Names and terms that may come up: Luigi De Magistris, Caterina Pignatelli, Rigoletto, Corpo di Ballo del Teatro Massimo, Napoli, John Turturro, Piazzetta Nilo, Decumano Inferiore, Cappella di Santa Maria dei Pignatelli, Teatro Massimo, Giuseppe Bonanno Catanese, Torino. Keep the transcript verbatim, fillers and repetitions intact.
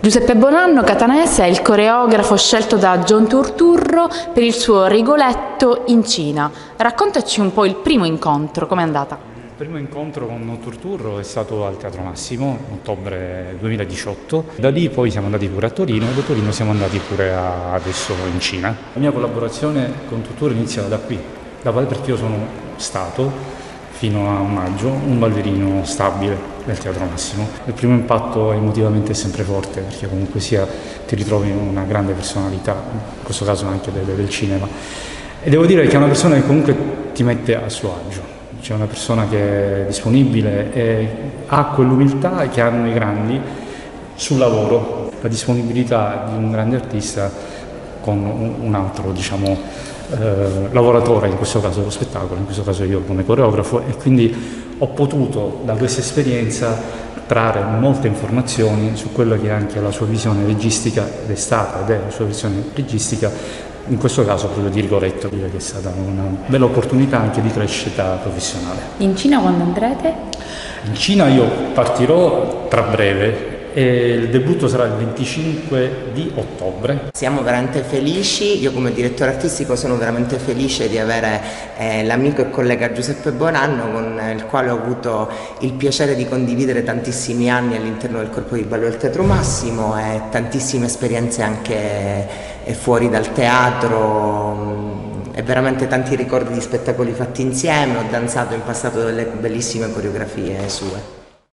Giuseppe Bonanno Catanese è il coreografo scelto da John Turturro per il suo Rigoletto in Cina. Raccontaci un po' il primo incontro, com'è andata? Il primo incontro con Turturro è stato al Teatro Massimo, ottobre duemiladiciotto. Da lì poi siamo andati pure a Torino e da Torino siamo andati pure a, adesso in Cina. La mia collaborazione con Turturro inizia da qui, da quale perché io sono stato fino a maggio un ballerino stabile del Teatro Massimo. Il primo impatto emotivamente è sempre forte, perché comunque sia ti ritrovi una grande personalità, in questo caso anche del, del cinema. E devo dire che è una persona che comunque ti mette a suo agio, c'è una persona che è disponibile e ha quell'umiltà che hanno i grandi sul lavoro, la disponibilità di un grande artista con un altro, diciamo, Eh, lavoratore, in questo caso lo spettacolo, in questo caso io come coreografo, e quindi ho potuto da questa esperienza trarre molte informazioni su quella che è anche la sua visione registica ed è stata ed è la sua visione registica, in questo caso proprio di Rigoletto, dire che è stata una bella opportunità anche di crescita professionale. In Cina quando andrete? In Cina io partirò tra breve. E il debutto sarà il venticinque di ottobre. Siamo veramente felici, io come direttore artistico sono veramente felice di avere eh, l'amico e collega Giuseppe Bonanno, con il quale ho avuto il piacere di condividere tantissimi anni all'interno del Corpo di Ballo del Teatro Massimo e tantissime esperienze anche eh, fuori dal teatro. E veramente tanti ricordi di spettacoli fatti insieme, ho danzato in passato delle bellissime coreografie sue.